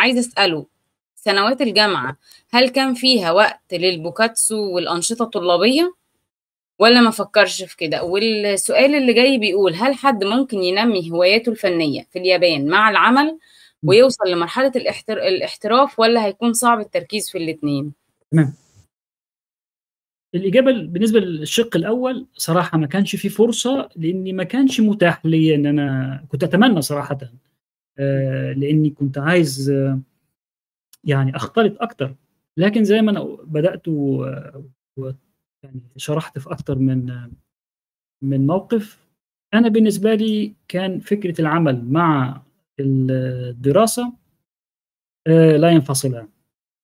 عايز أسأله، سنوات الجامعة هل كان فيها وقت للبوكاتسو والأنشطة الطلابية ولا ما فكرش في كده؟ والسؤال اللي جاي بيقول هل حد ممكن ينمي هواياته الفنية في اليابان مع العمل ويوصل لمرحلة الاحتراف ولا هيكون صعب التركيز في الاتنين؟ تمام. الإجابة بالنسبة للشق الأول صراحة ما كانش في فرصة، لأني ما كانش متاح لي، إن أنا كنت أتمنى صراحة لأني كنت عايز يعني أختلط أكتر، لكن زي ما أنا بدأت يعني شرحت في أكتر من موقف، أنا بالنسبة لي كان فكرة العمل مع الدراسة لا ينفصلان،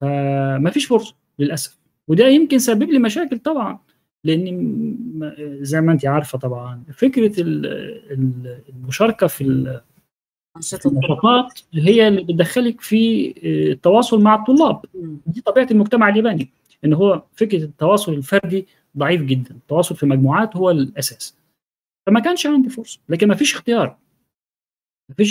فما فيش فرصة للأسف، وده يمكن سبب لي مشاكل طبعا، لأن زي ما أنت عارفة طبعا فكرة المشاركة في النشاطات هي اللي بتدخلك في التواصل مع الطلاب. دي طبيعة المجتمع الياباني، إن هو فكرة التواصل الفردي ضعيف جدا، التواصل في مجموعات هو الأساس، فما كانش عندي فرصة، لكن ما فيش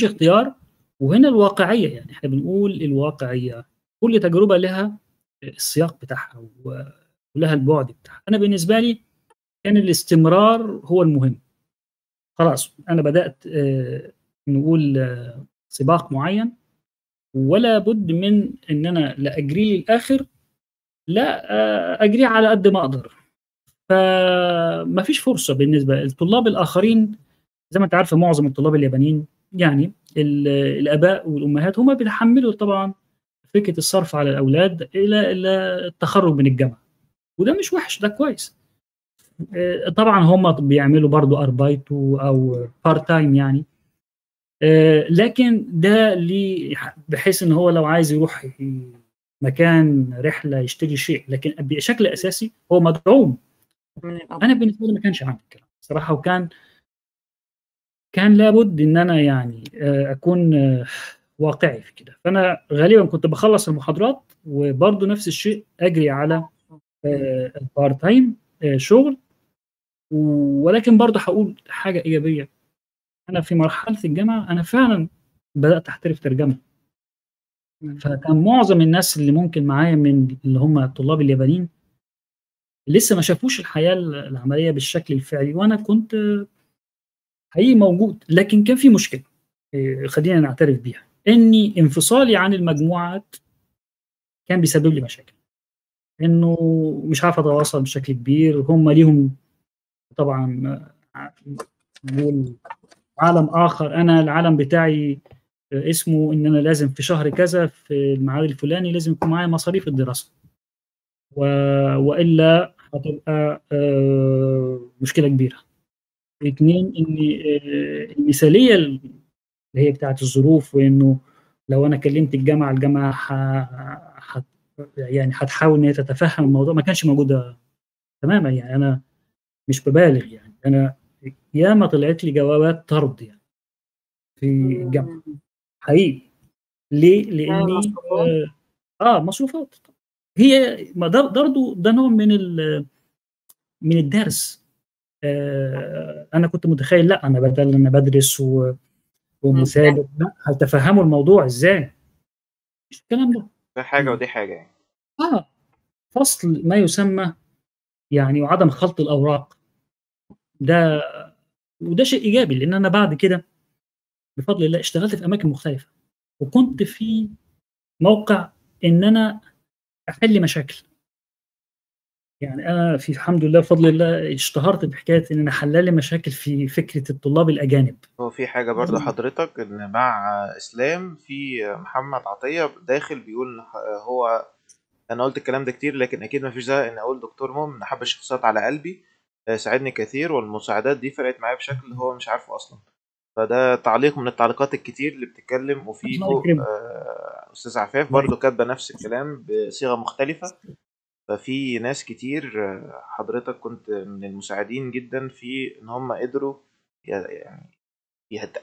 اختيار. وهنا الواقعية، يعني إحنا بنقول الواقعية، كل تجربة لها السياق بتاعها ولها البعد بتاعها. أنا بالنسبة لي كان الاستمرار هو المهم، خلاص أنا بدأت نقول سباق معين، ولا بد من إن أنا لا أجري للآخر، لا أجري على قد ما أقدر، فما فيش فرصة. بالنسبة للطلاب الآخرين زي ما أنت عارفة معظم الطلاب اليابانيين يعني الآباء والأمهات هما بيتحملوا طبعا فكرة الصرف على الأولاد إلى التخرج من الجامعة، وده مش وحش، ده كويس. طبعا هما بيعملوا برضو أربايتو أو بارت تايم يعني، لكن ده بحيث إن هو لو عايز يروح مكان رحلة يشتري شيء، لكن بشكل أساسي هو مدعوم. أنا بالنسبة لي ما كانش عندي الكلام صراحة، وكان لابد إن أنا يعني أكون واقعي في كده، فأنا غالبا كنت بخلص المحاضرات وبرضه نفس الشيء أجري على البارت تايم شغل. ولكن برضه هقول حاجة إيجابية، أنا في مرحلة الجامعة أنا فعلا بدأت أحترف ترجمة، فكان معظم الناس اللي ممكن معايا من اللي هم الطلاب اليابانيين لسه ما شافوش الحياة العملية بالشكل الفعلي، وأنا كنت حقيقي موجود، لكن كان في مشكلة خلينا نعترف بيها، إني انفصالي عن المجموعات كان بيسبب لي مشاكل، إنه مش عارف أتواصل بشكل كبير، هم ليهم طبعا نقول عالم آخر، أنا العالم بتاعي اسمه إن أنا لازم في شهر كذا في الميعاد الفلاني لازم يكون معايا مصاريف الدراسة، وإلا هتبقى مشكلة كبيرة. اتنين، إن المثالية اللي هي بتاعت الظروف، وإنه لو أنا كلمت الجامعة يعني هتحاول إن هي تتفهم الموضوع، ما كانش موجودة تماما. يعني أنا مش ببالغ، يعني أنا ياما طلعت لي جوابات طرد يعني في الجامعة حقيقي. ليه؟ لأني مصروفات، هي برضه ده نوع من الدرس. أنا كنت متخيل لا أنا بدل أنا بدرس ومثابر، لا هتفهموا الموضوع إزاي؟ مش الكلام ده، ده حاجة ودي حاجة يعني. فصل ما يسمى يعني، وعدم خلط الأوراق ده، وده شيء إيجابي، لأن أنا بعد كده بفضل الله اشتغلت في أماكن مختلفة، وكنت في موقع إن أنا أحل مشاكل. يعني أنا في الحمد لله بفضل الله اشتهرت بحكاية إن أنا حلالي مشاكل في فكرة الطلاب الأجانب. هو في حاجة برضه حضرتك، إن مع إسلام في محمد عطية داخل بيقول هو أنا قلت الكلام ده كتير، لكن أكيد ما فيش ده إن أقول دكتور مؤمن حب الشخصيات على قلبي، ساعدني كثير والمساعدات دي فرقت معايا بشكل هو مش عارفه أصلا. فده تعليق من التعليقات الكتير اللي بتتكلم. وفي أستاذ عفاف برضه كاتبة نفس الكلام بصيغة مختلفة. ففي ناس كتير حضرتك كنت من المساعدين جدا في إن هم قدروا يعني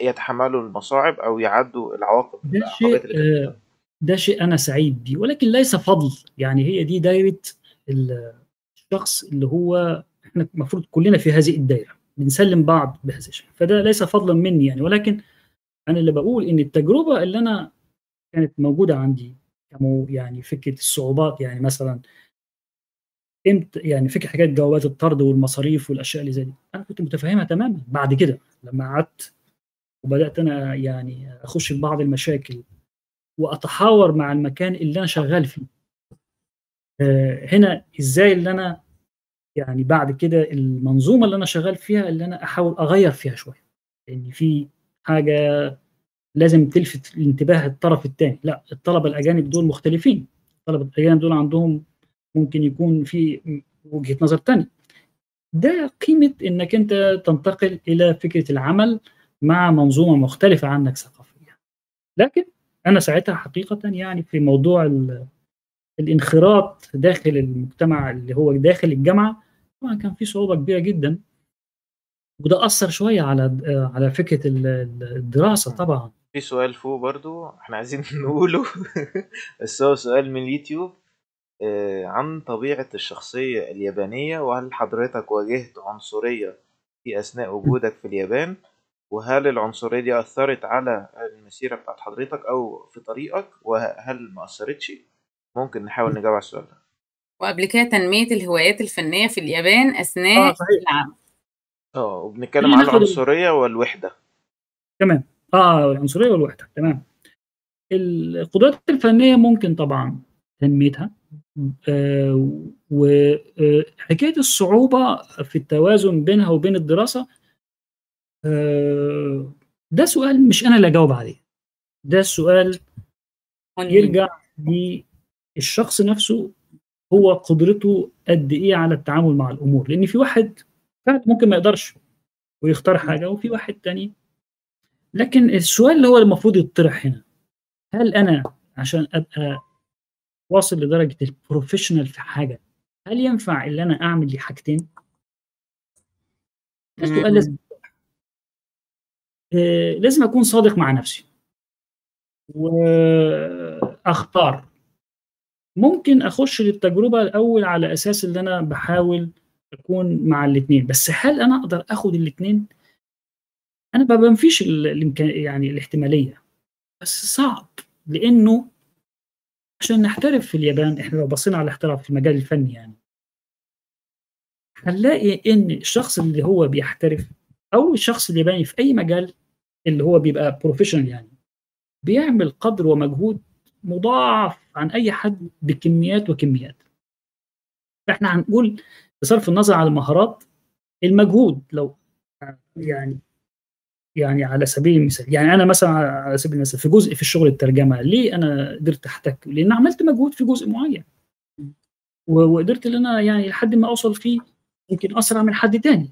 يتحملوا المصاعب أو يعدوا العواقب. ده شيء أنا سعيد بيه، ولكن ليس فضل. يعني هي دي دايرة الشخص اللي هو إحنا المفروض كلنا في هذه الدايرة بنسلم بعض بهذا الشيء، فده ليس فضلا مني يعني، ولكن انا اللي بقول ان التجربه اللي انا كانت موجوده عندي يعني فكره الصعوبات، يعني مثلا امتى يعني فكره حاجات جوابات الطرد والمصاريف والاشياء اللي زي دي انا كنت متفاهمها تماما. بعد كده لما قعدت وبدات انا يعني اخش في بعض المشاكل واتحاور مع المكان اللي انا شغال فيه، هنا ازاي اللي انا يعني بعد كده المنظومه اللي انا شغال فيها اللي انا احاول اغير فيها شويه، لان في حاجه لازم تلفت انتباه الطرف الثاني. لا، الطلبه الاجانب دول مختلفين، الطلبه الاجانب دول عندهم ممكن يكون في وجهه نظر ثانيه. ده قيمه انك انت تنتقل الى فكره العمل مع منظومه مختلفه عنك ثقافيا. لكن انا ساعتها حقيقه يعني في موضوع الانخراط داخل المجتمع اللي هو داخل الجامعه طبعا كان في صعوبه كبيره جدا، وده اثر شويه على فكره الدراسه. طبعا في سؤال فوق برضو احنا عايزين نقوله بس هو سؤال من اليوتيوب عن طبيعه الشخصيه اليابانيه، وهل حضرتك واجهت عنصريه في اثناء وجودك في اليابان؟ وهل العنصريه دي اثرت على المسيره بتاعت حضرتك او في طريقك؟ وهل ما اثرتش؟ ممكن نحاول نجاوب على السؤال ده. وقبل كده تنميه الهوايات الفنيه في اليابان اثناء العمل. وبنتكلم على العنصريه والوحده. تمام. العنصريه والوحده، تمام. القدرات الفنيه ممكن طبعا تنميتها، وحكايه الصعوبه في التوازن بينها وبين الدراسه، ده سؤال مش انا اللي اجاوب عليه، ده سؤال يرجع للشخص نفسه، هو قدرته قد ايه على التعامل مع الامور. لان في واحد ممكن ما يقدرش ويختار حاجه، وفي واحد تاني. لكن السؤال اللي هو المفروض يتطرح هنا، هل انا عشان ابقى واصل لدرجه البروفيشنال في حاجه هل ينفع ان انا اعمل لي حاجتين؟ السؤال لازم اكون صادق مع نفسي واختار. ممكن اخش للتجربه الاول على اساس ان انا بحاول اكون مع الاثنين، بس هل انا اقدر اخد الاثنين؟ انا ما بنفيش يعني الاحتماليه، بس صعب. لانه عشان نحترف في اليابان، احنا لو بصينا على الاحتراف في المجال الفني يعني هنلاقي ان الشخص اللي هو بيحترف او الشخص الياباني في اي مجال اللي هو بيبقى بروفيشنال يعني بيعمل قدر ومجهود مضاعف عن اي حد بكميات وكميات. فاحنا هنقول بصرف النظر عن المهارات، المجهود لو يعني على سبيل المثال، يعني انا مثلا على سبيل المثال في جزء في الشغل الترجمه، ليه انا قدرت احتك؟ لان عملت مجهود في جزء معين وقدرت ان انا يعني لحد ما اوصل فيه يمكن اسرع من حد تاني.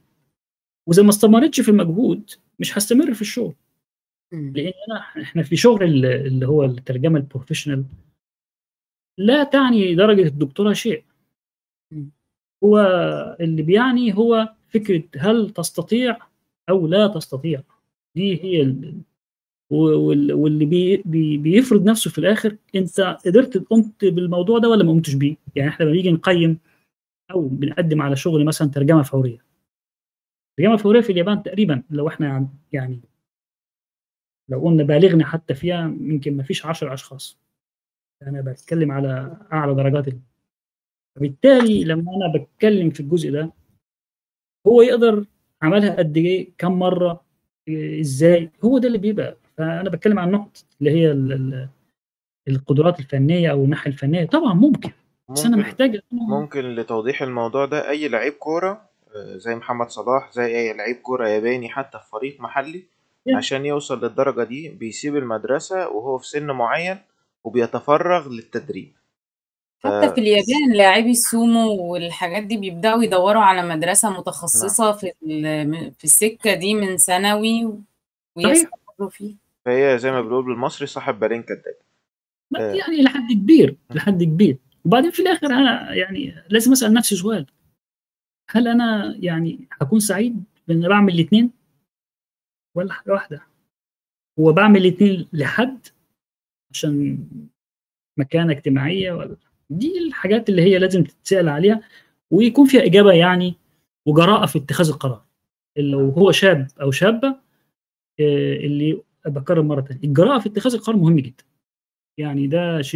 واذا ما استمرتش في المجهود مش هستمر في الشغل، لان احنا في شغل اللي هو الترجمه البروفيشنال لا تعني درجه الدكتوراه شيء. هو اللي بيعني هو فكره هل تستطيع او لا تستطيع، دي هي واللي بيفرض نفسه في الاخر، انت قدرت قمت بالموضوع ده ولا ما قمتش بيه. يعني احنا لما بنيجي نقيم او بنقدم على شغل مثلا ترجمه فوريه، الترجمه الفوريه في اليابان تقريبا لو احنا يعني لو قلنا بالغنا حتى فيها يمكن ما فيش 10 اشخاص، انا بتكلم على اعلى درجات فبالتالي لما انا بتكلم في الجزء ده هو يقدر عملها قد ايه، كم مره، ازاي، هو ده اللي بيبقى. فانا بتكلم عن النقطه اللي هي القدرات الفنيه او الناحيه الفنيه. طبعا ممكن، بس انا محتاج ممكن لتوضيح الموضوع ده اي لعيب كوره زي محمد صلاح، زي اي لعيب كوره ياباني حتى في فريق محلي، عشان يوصل للدرجه دي بيسيب المدرسه وهو في سن معين وبيتفرغ للتدريب. حتى في اليابان لاعبي السومو والحاجات دي بيبداوا يدوروا على مدرسه متخصصه في السكه دي من ثانوي ويستمروا فيه. فهي زي ما بنقول بالمصري صاحب بالين كداب يعني لحد كبير لحد كبير. وبعدين في الاخر انا يعني لازم اسال نفسي سؤال، هل انا يعني هكون سعيد بان بعمل الاثنين ولا حاجه واحده؟ هو بعمل الاثنين لحد عشان مكانه اجتماعيه ولا؟ دي الحاجات اللي هي لازم تتسأل عليها ويكون فيها إجابة يعني وجراءة في اتخاذ القرار. لو هو شاب أو شابة، اللي بكرر مرة تانية، الجراءة في اتخاذ القرار مهم جدا. يعني ده شيء